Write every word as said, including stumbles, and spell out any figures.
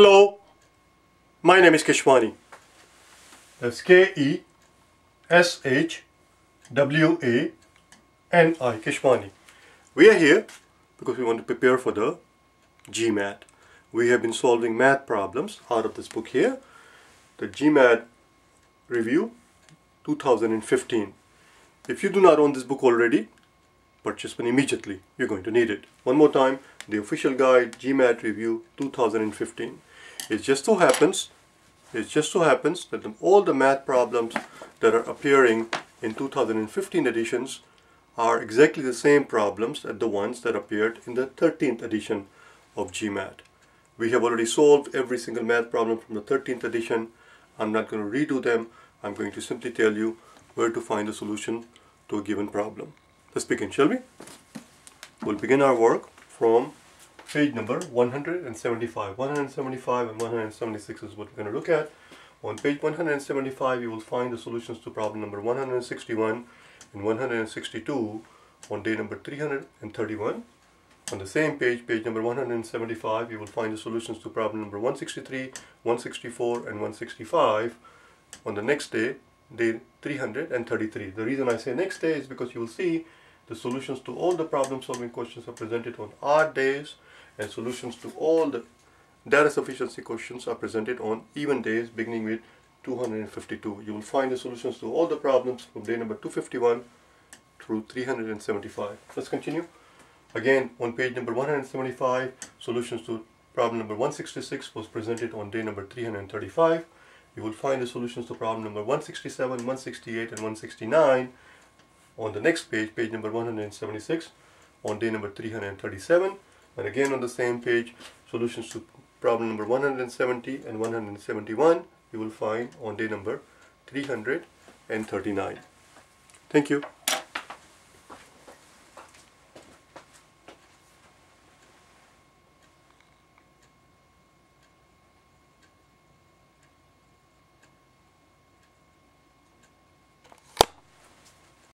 Hello, my name is Keshwani. That's K E S H W A N I, Keshwani. We are here because we want to prepare for the G MAT. We have been solving math problems out of this book here, the G MAT Review two thousand fifteen. If you do not own this book already, purchase one immediately. You're going to need it. One more time, the official guide G MAT Review two thousand fifteen. It just so happens, it just so happens that the, all the math problems that are appearing in two thousand fifteen editions are exactly the same problems as the ones that appeared in the thirteenth edition of G MAT. We have already solved every single math problem from the thirteenth edition. I'm not going to redo them. I'm going to simply tell you where to find a solution to a given problem. Let's begin, shall we? We'll begin our work from page number one hundred seventy-five. one hundred seventy-five and one hundred seventy-six is what we're going to look at. On page one hundred seventy-five, you will find the solutions to problem number one hundred sixty-one and one hundred sixty-two on day number three hundred thirty-one. On the same page, page number one hundred seventy-five, you will find the solutions to problem number one sixty-three, one sixty-four, and one sixty-five on the next day, day three hundred thirty-three. The reason I say next day is because you will see the solutions to all the problem solving questions are presented on odd days, and solutions to all the data sufficiency questions are presented on even days beginning with two hundred fifty-two. You will find the solutions to all the problems from day number two fifty-one through three hundred seventy-five. Let's continue. Again, on page number one hundred seventy-five, solutions to problem number one sixty-six was presented on day number three hundred thirty-five. You will find the solutions to problem number one sixty-seven, one sixty-eight, and one sixty-nine on the next page, page number one hundred seventy-six, on day number three hundred thirty-seven. And again on the same page, solutions to problem number one hundred seventy and one hundred seventy-one you will find on day number three hundred thirty-nine. Thank you.